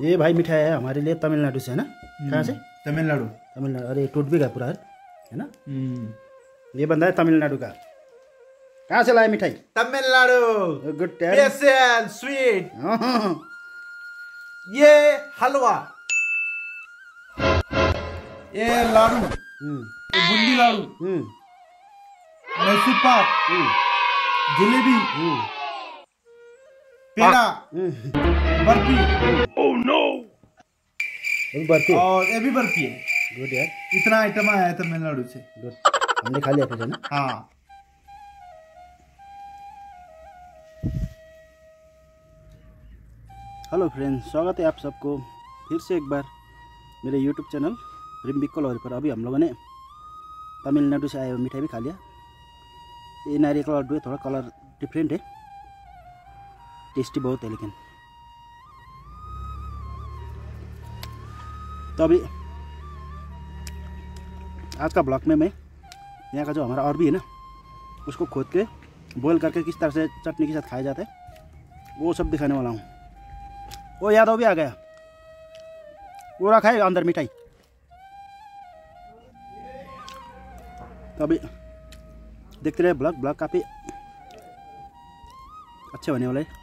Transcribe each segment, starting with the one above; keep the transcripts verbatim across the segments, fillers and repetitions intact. ये भाई मिठाई है हमारे लिए तमिलनाडु से है ना। कहाँ से? तमिलनाडु। तमिलनाडु, अरे टूट भी गया पूरा है ना। ये बंदा है तमिलनाडु का। कहाँ से लाया मिठाई? तमिलनाडु। Good taste sweet. ये हलवा, ये लाडू, ये बूंदी लाडू, मैसूर पाक, जलेबी, पेड़ा, बर्फी। Oh no, barfi. और ये भी बर्फी है। गुड यार, इतना आइटम आया है तमिलनाडु से। गुड, हमने खा लिया फिर ना। हाँ, हेलो फ्रेंड्स, स्वागत है आप सबको फिर से एक बार मेरे YouTube चैनल ब्रिम बिकोलार्ड पर। अभी हम लोगों ने तमिलनाडु से आए हुए मिठाई भी खा लिया। ये नारियल का लड्डू है, थोड़ा कलर डिफरेंट है, टेस्टी बहुत है लेकिन। तो अभी आज का ब्लॉग में मैं यहाँ का जो हमारा अरबी है ना, उसको खोद के बॉयल करके किस तरह से चटनी के साथ खाया जाता है वो सब दिखाने वाला हूँ। वो यादव भी आ गया, वो रखा है अंदर मिठाई। तो अभी देखते रहे ब्लॉग। ब्लॉग काफ़ी अच्छे होने वाले हैं।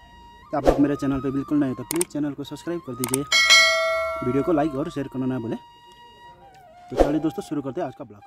तो आप लोग मेरे चैनल पर बिल्कुल नए हो तो प्लीज़ चैनल को सब्सक्राइब कर दीजिए, वीडियो को लाइक और शेयर करना ना भूलें। तो चलिए दोस्तों, शुरू करते हैं आज का ब्लॉग।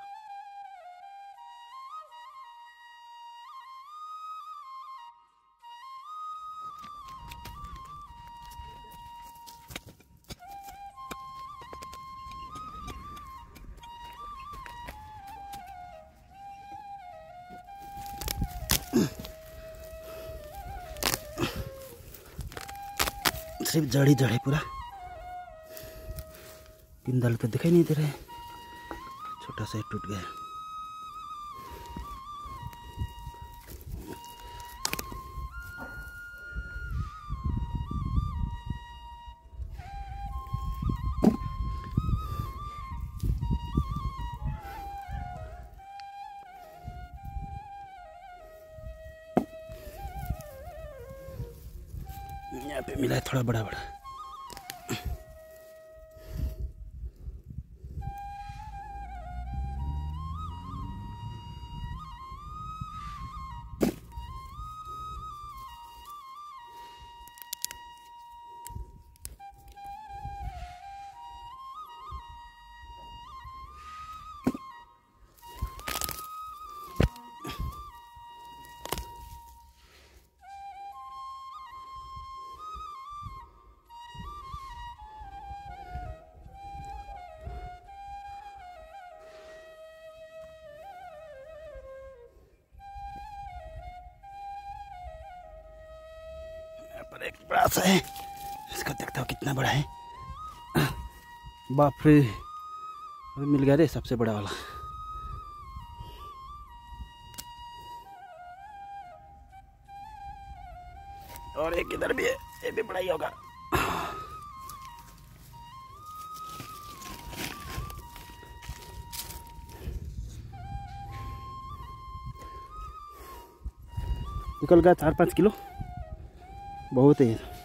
सिर्फ जड़ी जड़े पूरा पिंदालू तो दिखाई नहीं दे रहा है, छोटा सा टूट गया। यहाँ पे मिला है थोड़ा बड़ा बड़ा। पर एक बड़ा सा है, इसको देखता हूँ कितना बड़ा है। बाप रे, अभी मिल गया रे सबसे बड़ा वाला। और एक इधर भी है, ये भी बड़ा ही होगा। निकल गया चार पाँच किलो, बहुत है।